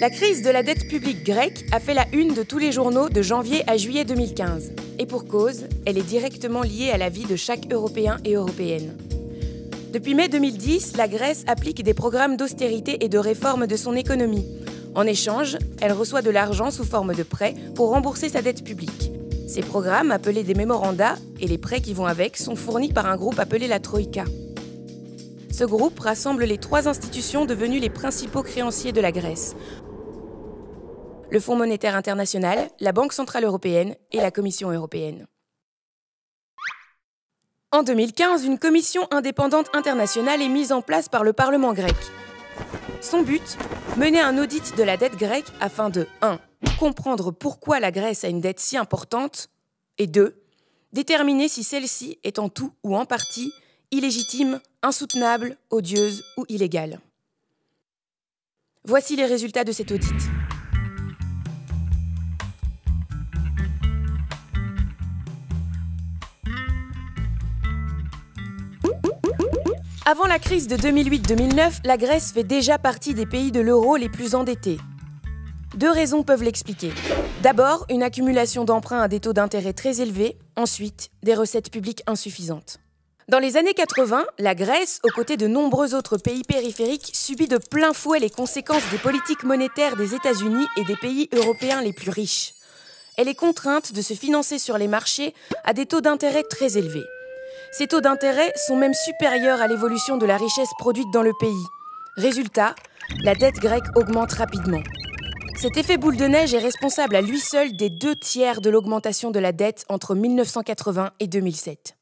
La crise de la dette publique grecque a fait la une de tous les journaux de janvier à juillet 2015. Et pour cause, elle est directement liée à la vie de chaque Européen et Européenne. Depuis mai 2010, la Grèce applique des programmes d'austérité et de réforme de son économie. En échange, elle reçoit de l'argent sous forme de prêts pour rembourser sa dette publique. Ces programmes, appelés des mémorandas, et les prêts qui vont avec, sont fournis par un groupe appelé la Troïka. Ce groupe rassemble les trois institutions devenues les principaux créanciers de la Grèce. Le Fonds monétaire international, la Banque centrale européenne et la Commission européenne. En 2015, une commission indépendante internationale est mise en place par le Parlement grec. Son but, mener un audit de la dette grecque afin de 1. Comprendre pourquoi la Grèce a une dette si importante et 2. Déterminer si celle-ci est en tout ou en partie illégitime, insoutenable, odieuse ou illégale. Voici les résultats de cet audit. Avant la crise de 2008-2009, la Grèce fait déjà partie des pays de l'euro les plus endettés. Deux raisons peuvent l'expliquer. D'abord, une accumulation d'emprunts à des taux d'intérêt très élevés. Ensuite, des recettes publiques insuffisantes. Dans les années 80, la Grèce, aux côtés de nombreux autres pays périphériques, subit de plein fouet les conséquences des politiques monétaires des États-Unis et des pays européens les plus riches. Elle est contrainte de se financer sur les marchés à des taux d'intérêt très élevés. Ces taux d'intérêt sont même supérieurs à l'évolution de la richesse produite dans le pays. Résultat, la dette grecque augmente rapidement. Cet effet boule de neige est responsable à lui seul des 2/3 de l'augmentation de la dette entre 1980 et 2007.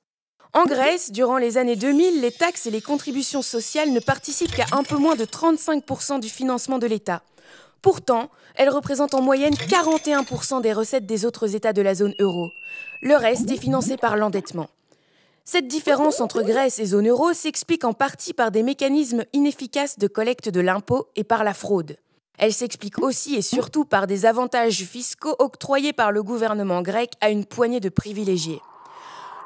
En Grèce, durant les années 2000, les taxes et les contributions sociales ne participent qu'à un peu moins de 35% du financement de l'État. Pourtant, elles représentent en moyenne 41% des recettes des autres États de la zone euro. Le reste est financé par l'endettement. Cette différence entre Grèce et zone euro s'explique en partie par des mécanismes inefficaces de collecte de l'impôt et par la fraude. Elle s'explique aussi et surtout par des avantages fiscaux octroyés par le gouvernement grec à une poignée de privilégiés.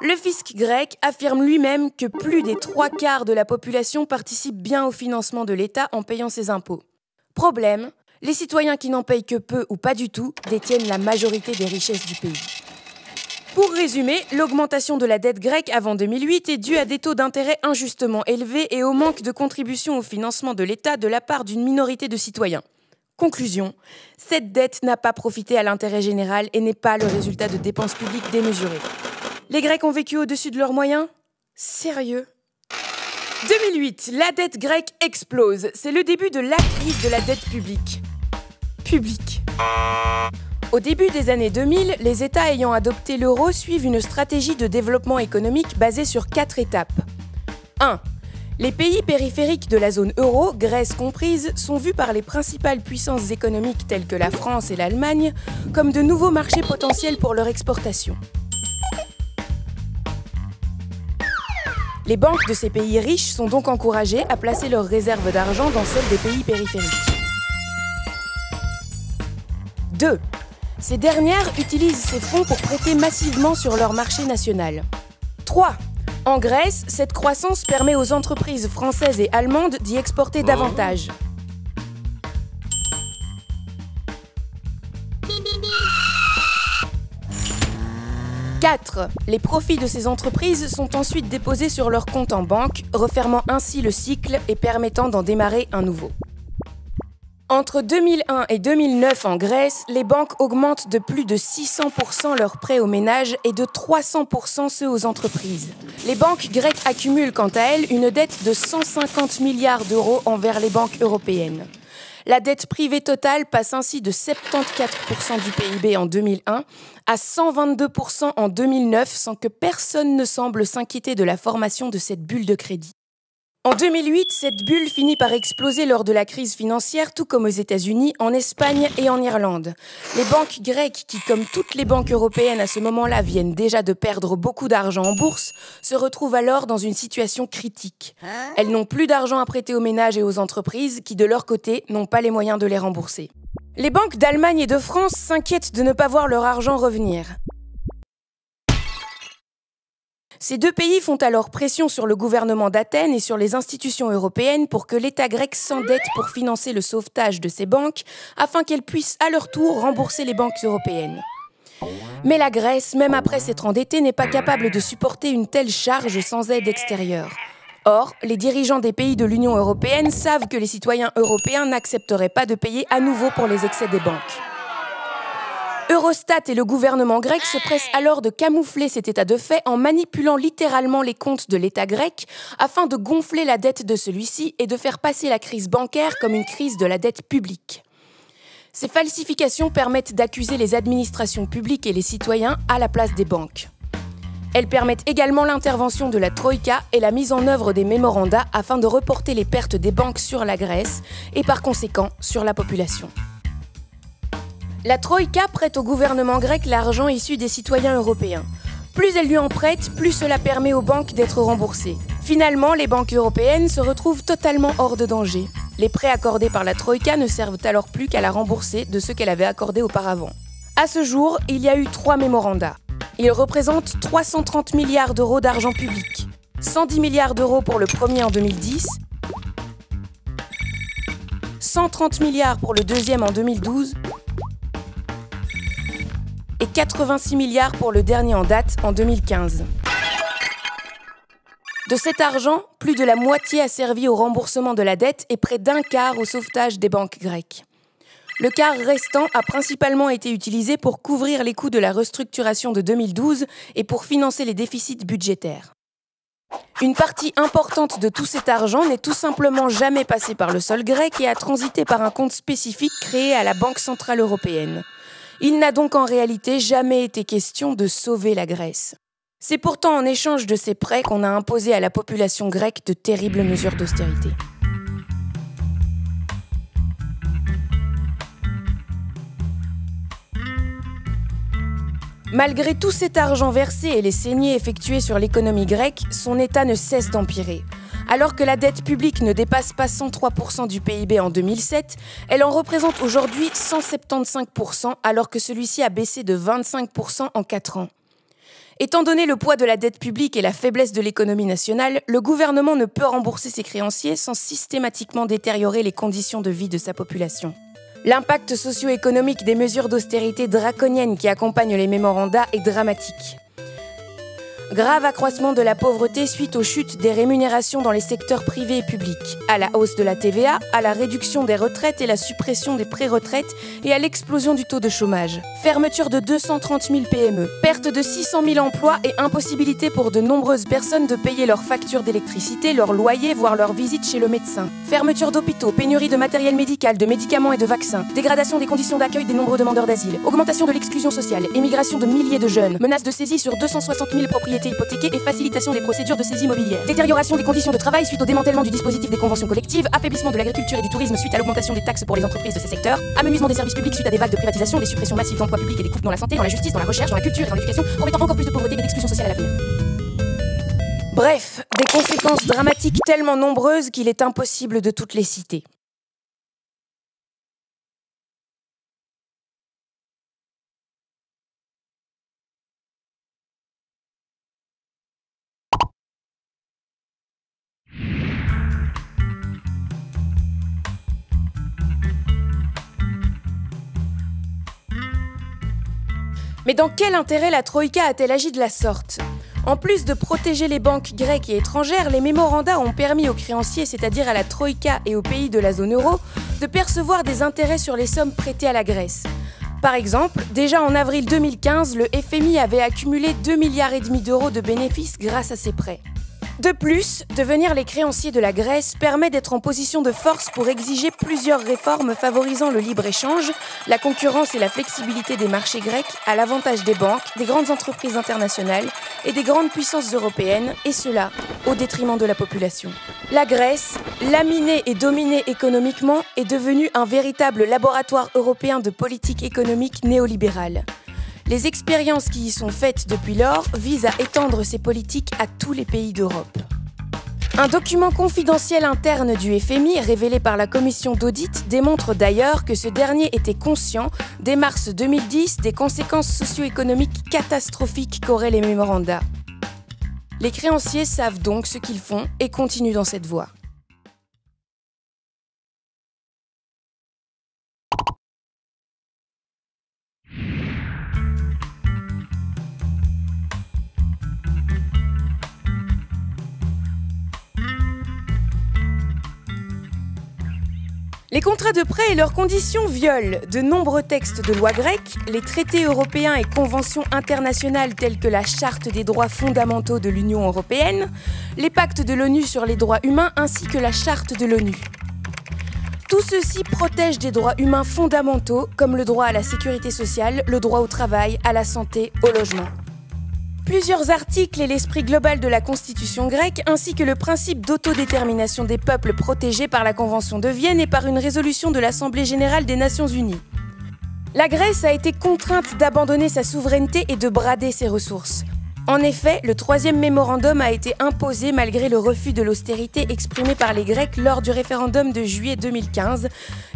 Le fisc grec affirme lui-même que plus des 3/4 de la population participe bien au financement de l'État en payant ses impôts. Problème, les citoyens qui n'en payent que peu ou pas du tout détiennent la majorité des richesses du pays. Pour résumer, l'augmentation de la dette grecque avant 2008 est due à des taux d'intérêt injustement élevés et au manque de contribution au financement de l'État de la part d'une minorité de citoyens. Conclusion, cette dette n'a pas profité à l'intérêt général et n'est pas le résultat de dépenses publiques démesurées. Les Grecs ont vécu au-dessus de leurs moyens? Sérieux? 2008, la dette grecque explose. C'est le début de la crise de la dette publique. Au début des années 2000, les États ayant adopté l'euro suivent une stratégie de développement économique basée sur 4 étapes. 1. Les pays périphériques de la zone euro, Grèce comprise, sont vus par les principales puissances économiques telles que la France et l'Allemagne comme de nouveaux marchés potentiels pour leur exportation. Les banques de ces pays riches sont donc encouragées à placer leurs réserves d'argent dans celles des pays périphériques. 2. Ces dernières utilisent ces fonds pour prêter massivement sur leur marché national. 3. En Grèce, cette croissance permet aux entreprises françaises et allemandes d'y exporter davantage. 4. Les profits de ces entreprises sont ensuite déposés sur leur compte en banque, refermant ainsi le cycle et permettant d'en démarrer un nouveau. Entre 2001 et 2009 en Grèce, les banques augmentent de plus de 600% leurs prêts aux ménages et de 300% ceux aux entreprises. Les banques grecques accumulent quant à elles une dette de 150 milliards d'euros envers les banques européennes. La dette privée totale passe ainsi de 74% du PIB en 2001 à 122% en 2009 sans que personne ne semble s'inquiéter de la formation de cette bulle de crédit. En 2008, cette bulle finit par exploser lors de la crise financière, tout comme aux États-Unis, en Espagne et en Irlande. Les banques grecques, qui comme toutes les banques européennes à ce moment-là viennent déjà de perdre beaucoup d'argent en bourse, se retrouvent alors dans une situation critique. Elles n'ont plus d'argent à prêter aux ménages et aux entreprises, qui de leur côté n'ont pas les moyens de les rembourser. Les banques d'Allemagne et de France s'inquiètent de ne pas voir leur argent revenir. Ces deux pays font alors pression sur le gouvernement d'Athènes et sur les institutions européennes pour que l'État grec s'endette pour financer le sauvetage de ses banques, afin qu'elles puissent à leur tour rembourser les banques européennes. Mais la Grèce, même après s'être endettée, n'est pas capable de supporter une telle charge sans aide extérieure. Or, les dirigeants des pays de l'Union européenne savent que les citoyens européens n'accepteraient pas de payer à nouveau pour les excès des banques. Eurostat et le gouvernement grec se pressent alors de camoufler cet état de fait en manipulant littéralement les comptes de l'État grec afin de gonfler la dette de celui-ci et de faire passer la crise bancaire comme une crise de la dette publique. Ces falsifications permettent d'accuser les administrations publiques et les citoyens à la place des banques. Elles permettent également l'intervention de la Troïka et la mise en œuvre des mémorandas afin de reporter les pertes des banques sur la Grèce et par conséquent sur la population. La Troïka prête au gouvernement grec l'argent issu des citoyens européens. Plus elle lui en prête, plus cela permet aux banques d'être remboursées. Finalement, les banques européennes se retrouvent totalement hors de danger. Les prêts accordés par la Troïka ne servent alors plus qu'à la rembourser de ce qu'elle avait accordé auparavant. À ce jour, il y a eu 3 mémorandas. Ils représentent 330 milliards d'euros d'argent public. 110 milliards d'euros pour le premier en 2010, 130 milliards pour le deuxième en 2012 et 86 milliards pour le dernier en date en 2015. De cet argent, plus de la moitié a servi au remboursement de la dette et près d'un quart au sauvetage des banques grecques. Le quart restant a principalement été utilisé pour couvrir les coûts de la restructuration de 2012 et pour financer les déficits budgétaires. Une partie importante de tout cet argent n'est tout simplement jamais passée par le sol grec et a transité par un compte spécifique créé à la Banque Centrale Européenne. Il n'a donc en réalité jamais été question de sauver la Grèce. C'est pourtant en échange de ces prêts qu'on a imposé à la population grecque de terribles mesures d'austérité. Malgré tout cet argent versé et les saignées effectuées sur l'économie grecque, son état ne cesse d'empirer. Alors que la dette publique ne dépasse pas 103% du PIB en 2007, elle en représente aujourd'hui 175% alors que celui-ci a baissé de 25% en 4 ans. Étant donné le poids de la dette publique et la faiblesse de l'économie nationale, le gouvernement ne peut rembourser ses créanciers sans systématiquement détériorer les conditions de vie de sa population. L'impact socio-économique des mesures d'austérité draconiennes qui accompagnent les mémorandas est dramatique. Grave accroissement de la pauvreté suite aux chutes des rémunérations dans les secteurs privés et publics, à la hausse de la TVA, à la réduction des retraites et la suppression des pré-retraites et à l'explosion du taux de chômage. Fermeture de 230 000 PME, perte de 600 000 emplois et impossibilité pour de nombreuses personnes de payer leurs factures d'électricité, leurs loyers, voire leurs visites chez le médecin. Fermeture d'hôpitaux, pénurie de matériel médical, de médicaments et de vaccins, dégradation des conditions d'accueil des nombreux demandeurs d'asile, augmentation de l'exclusion sociale, émigration de milliers de jeunes, menace de saisie sur 260 000 propriétés hypothéquée et facilitation des procédures de saisie immobilière. Détérioration des conditions de travail suite au démantèlement du dispositif des conventions collectives, affaiblissement de l'agriculture et du tourisme suite à l'augmentation des taxes pour les entreprises de ces secteurs, amenuisement des services publics suite à des vagues de privatisation, des suppressions massives d'emplois publics et des coupes dans la santé, dans la justice, dans la recherche, dans la culture et dans l'éducation, promettant encore plus de pauvreté et d'exclusion sociale à l'avenir. Bref, des conséquences dramatiques tellement nombreuses qu'il est impossible de toutes les citer. Mais dans quel intérêt la Troïka a-t-elle agi de la sorte? En plus de protéger les banques grecques et étrangères, les mémorandas ont permis aux créanciers, c'est-à-dire à la Troïka et aux pays de la zone euro, de percevoir des intérêts sur les sommes prêtées à la Grèce. Par exemple, déjà en avril 2015, le FMI avait accumulé 2,5 milliards d'euros de bénéfices grâce à ces prêts. De plus, devenir les créanciers de la Grèce permet d'être en position de force pour exiger plusieurs réformes favorisant le libre-échange, la concurrence et la flexibilité des marchés grecs à l'avantage des banques, des grandes entreprises internationales et des grandes puissances européennes, et cela au détriment de la population. La Grèce, laminée et dominée économiquement, est devenue un véritable laboratoire européen de politique économique néolibérale. Les expériences qui y sont faites depuis lors visent à étendre ces politiques à tous les pays d'Europe. Un document confidentiel interne du FMI, révélé par la commission d'audit, démontre d'ailleurs que ce dernier était conscient, dès mars 2010, des conséquences socio-économiques catastrophiques qu'auraient les mémorandas. Les créanciers savent donc ce qu'ils font et continuent dans cette voie. Les contrats de prêt et leurs conditions violent de nombreux textes de loi grecque, les traités européens et conventions internationales telles que la Charte des droits fondamentaux de l'Union européenne, les pactes de l'ONU sur les droits humains ainsi que la Charte de l'ONU. Tout ceci protège des droits humains fondamentaux comme le droit à la sécurité sociale, le droit au travail, à la santé, au logement. Plusieurs articles et l'esprit global de la Constitution grecque ainsi que le principe d'autodétermination des peuples protégé par la Convention de Vienne et par une résolution de l'Assemblée générale des Nations unies. La Grèce a été contrainte d'abandonner sa souveraineté et de brader ses ressources. En effet, le troisième mémorandum a été imposé malgré le refus de l'austérité exprimé par les Grecs lors du référendum de juillet 2015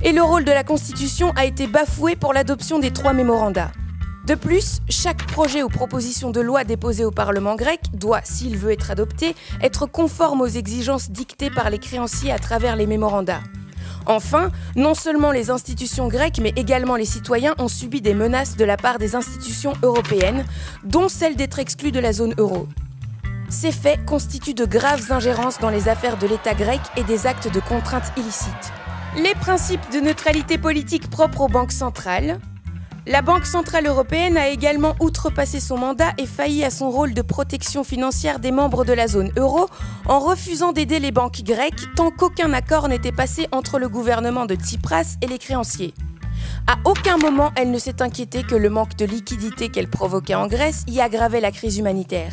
et le rôle de la Constitution a été bafoué pour l'adoption des trois mémorandas. De plus, chaque projet ou proposition de loi déposée au Parlement grec doit, s'il veut être adopté, être conforme aux exigences dictées par les créanciers à travers les mémorandas. Enfin, non seulement les institutions grecques, mais également les citoyens ont subi des menaces de la part des institutions européennes, dont celle d'être exclue de la zone euro. Ces faits constituent de graves ingérences dans les affaires de l'État grec et des actes de contrainte illicites. Les principes de neutralité politique propres aux banques centrales. La Banque Centrale Européenne a également outrepassé son mandat et failli à son rôle de protection financière des membres de la zone euro en refusant d'aider les banques grecques tant qu'aucun accord n'était passé entre le gouvernement de Tsipras et les créanciers. À aucun moment, elle ne s'est inquiétée que le manque de liquidité qu'elle provoquait en Grèce y aggravait la crise humanitaire.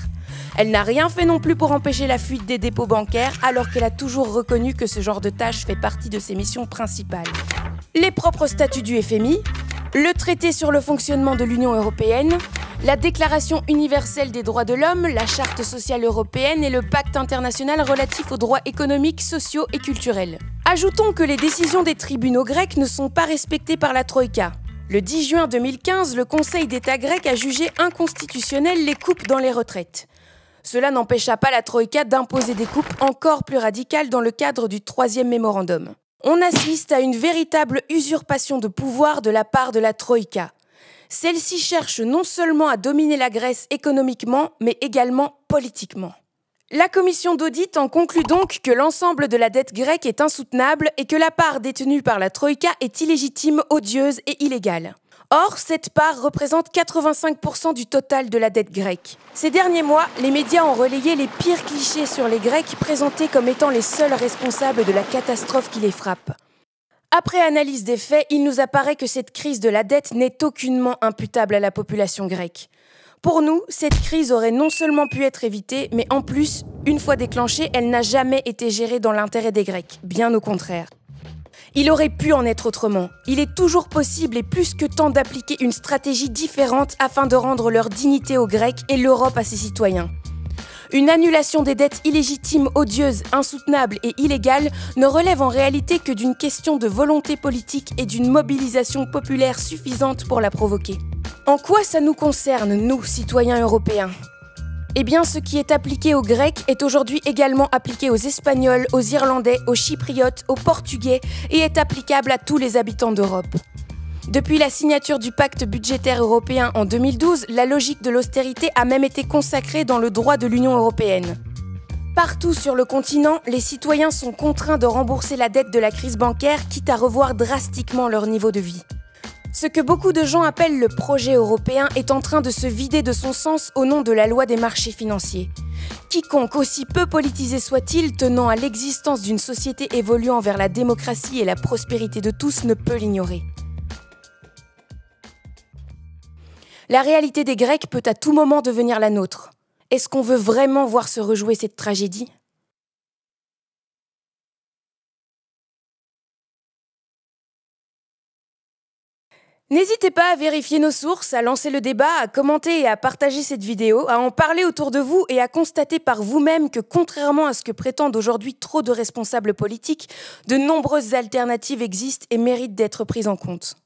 Elle n'a rien fait non plus pour empêcher la fuite des dépôts bancaires alors qu'elle a toujours reconnu que ce genre de tâche fait partie de ses missions principales. Les propres statuts du FMI, le traité sur le fonctionnement de l'Union européenne, la Déclaration universelle des droits de l'homme, la Charte sociale européenne et le Pacte international relatif aux droits économiques, sociaux et culturels. Ajoutons que les décisions des tribunaux grecs ne sont pas respectées par la Troïka. Le 10 juin 2015, le Conseil d'État grec a jugé inconstitutionnelles les coupes dans les retraites. Cela n'empêcha pas la Troïka d'imposer des coupes encore plus radicales dans le cadre du troisième mémorandum. On assiste à une véritable usurpation de pouvoir de la part de la Troïka. Celle-ci cherche non seulement à dominer la Grèce économiquement, mais également politiquement. La commission d'audit en conclut donc que l'ensemble de la dette grecque est insoutenable et que la part détenue par la Troïka est illégitime, odieuse et illégale. Or, cette part représente 85% du total de la dette grecque. Ces derniers mois, les médias ont relayé les pires clichés sur les Grecs présentés comme étant les seuls responsables de la catastrophe qui les frappe. Après analyse des faits, il nous apparaît que cette crise de la dette n'est aucunement imputable à la population grecque. Pour nous, cette crise aurait non seulement pu être évitée, mais en plus, une fois déclenchée, elle n'a jamais été gérée dans l'intérêt des Grecs, bien au contraire. Il aurait pu en être autrement. Il est toujours possible et plus que temps d'appliquer une stratégie différente afin de rendre leur dignité aux Grecs et l'Europe à ses citoyens. Une annulation des dettes illégitimes, odieuses, insoutenables et illégales ne relève en réalité que d'une question de volonté politique et d'une mobilisation populaire suffisante pour la provoquer. En quoi ça nous concerne, nous, citoyens européens ? Eh bien, ce qui est appliqué aux Grecs est aujourd'hui également appliqué aux Espagnols, aux Irlandais, aux Chypriotes, aux Portugais et est applicable à tous les habitants d'Europe. Depuis la signature du pacte budgétaire européen en 2012, la logique de l'austérité a même été consacrée dans le droit de l'Union européenne. Partout sur le continent, les citoyens sont contraints de rembourser la dette de la crise bancaire, quitte à revoir drastiquement leur niveau de vie. Ce que beaucoup de gens appellent le projet européen est en train de se vider de son sens au nom de la loi des marchés financiers. Quiconque, aussi peu politisé soit-il, tenant à l'existence d'une société évoluant vers la démocratie et la prospérité de tous, ne peut l'ignorer. La réalité des Grecs peut à tout moment devenir la nôtre. Est-ce qu'on veut vraiment voir se rejouer cette tragédie ? N'hésitez pas à vérifier nos sources, à lancer le débat, à commenter et à partager cette vidéo, à en parler autour de vous et à constater par vous-même que, contrairement à ce que prétendent aujourd'hui trop de responsables politiques, de nombreuses alternatives existent et méritent d'être prises en compte.